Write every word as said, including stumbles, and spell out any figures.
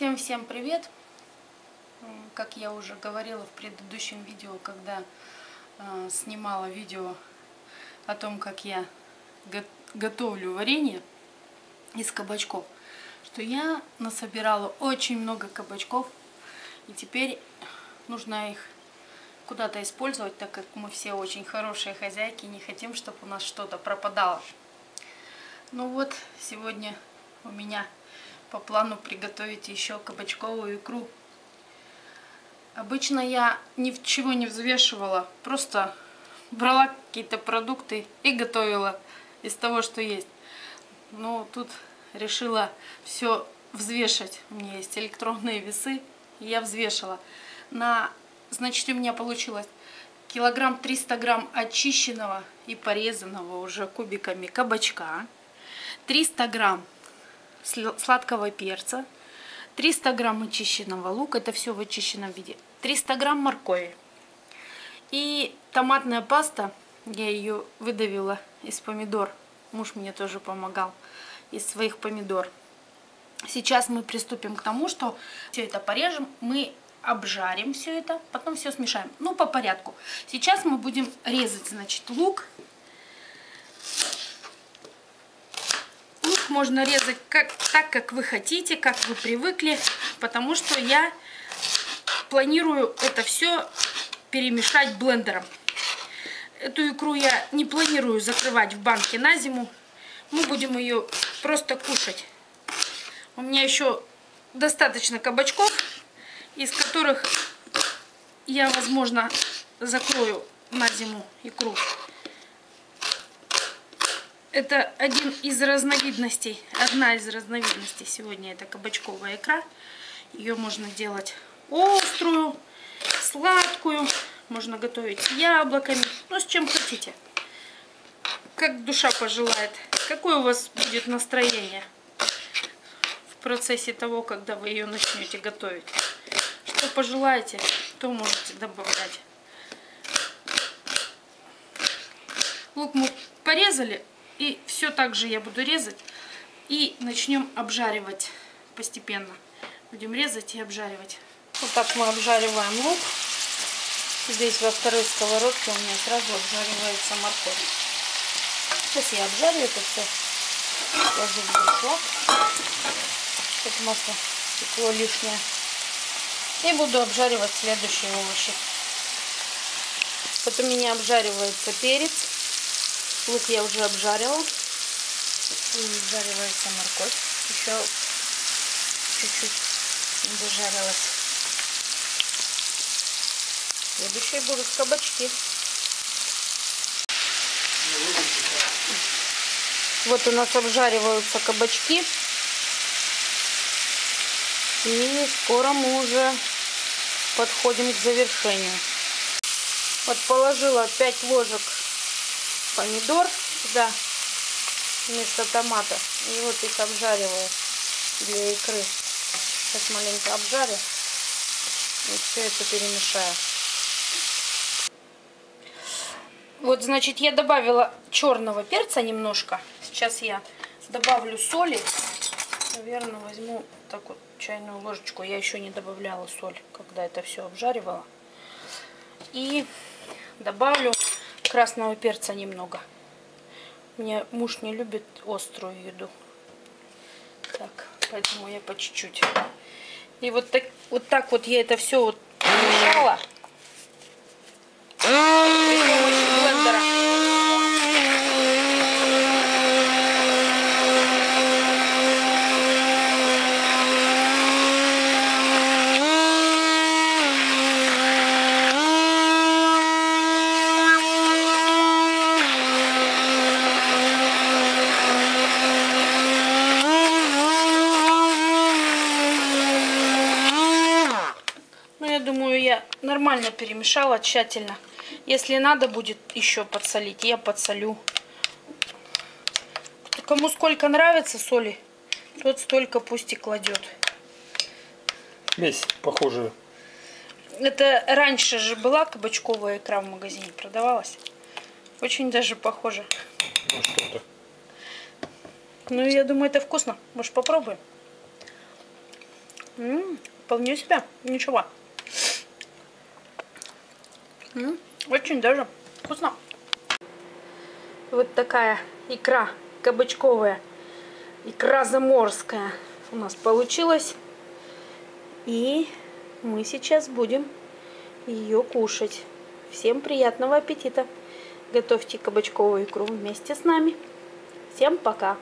Всем-всем привет! Как я уже говорила в предыдущем видео, когда э, снимала видео о том, как я го готовлю варенье из кабачков, что я насобирала очень много кабачков, и теперь нужно их куда-то использовать, так как мы все очень хорошие хозяйки, не хотим, чтобы у нас что-то пропадало. Ну вот, сегодня у меня по плану приготовить еще кабачковую икру. Обычно я ничего не взвешивала, просто брала какие-то продукты и готовила из того, что есть. Но тут решила все взвешивать. У меня есть электронные весы, и я взвешила. На, значит, у меня получилось килограмм триста грамм очищенного и порезанного уже кубиками кабачка, триста грамм сладкого перца, триста грамм очищенного лука, это все в очищенном виде, триста грамм моркови и томатная паста, я ее выдавила из помидор, муж мне тоже помогал, из своих помидор. Сейчас мы приступим к тому, что все это порежем, мы обжарим все это, потом все смешаем, ну по порядку. Сейчас мы будем резать, значит, лук. Можно резать как, так, как вы хотите, как вы привыкли, потому что я планирую это все перемешать блендером. Эту икру я не планирую закрывать в банке на зиму. Мы будем ее просто кушать. У меня еще достаточно кабачков, из которых я, возможно, закрою на зиму икру. Это один из разновидностей, одна из разновидностей сегодня, это кабачковая икра. Ее можно делать острую, сладкую, можно готовить с яблоками, ну с чем хотите. Как душа пожелает, какое у вас будет настроение в процессе того, когда вы ее начнете готовить. Что пожелаете, то можете добавлять. Лук мы порезали. И все так же я буду резать и начнем обжаривать постепенно. Будем резать и обжаривать. Вот так мы обжариваем лук. Здесь во второй сковородке у меня сразу обжаривается морковь. Сейчас я обжарю это все. Положу в духовку, чтобы масло текло лишнее. И буду обжаривать следующие овощи. Вот у меня обжаривается перец. Лук я уже обжарила. И обжаривается морковь. Еще чуть-чуть не дожарилась. Следующие будут кабачки. Вот у нас обжариваются кабачки. И скоро мы уже подходим к завершению. Вот положила пять ложек помидор сюда вместо томата, и вот их обжариваю для икры. Сейчас маленько обжарю и все это перемешаю. Вот, значит, я добавила черного перца немножко. Сейчас я добавлю соли, наверное, возьму так вот чайную ложечку. Я еще не добавляла соль, когда это все обжаривала. И добавлю красного перца немного. Мне муж не любит острую еду. Так, поэтому я по чуть-чуть. И вот так вот, так вот я это все вот мешала. Нормально перемешала, тщательно. Если надо будет еще подсолить, я подсолю. Кому сколько нравится соли, тот столько пусть и кладет. Смесь похожая. Это раньше же была кабачковая икра в магазине, продавалась. Очень даже похоже. Ну, что-то. Ну, я думаю, это вкусно. Может, попробуем? М-м, вполне себе, ничего. М-м, очень даже вкусно. Вот такая икра кабачковая, икра заморская у нас получилась. И мы сейчас будем ее кушать. Всем приятного аппетита. Готовьте кабачковую икру вместе с нами. Всем пока!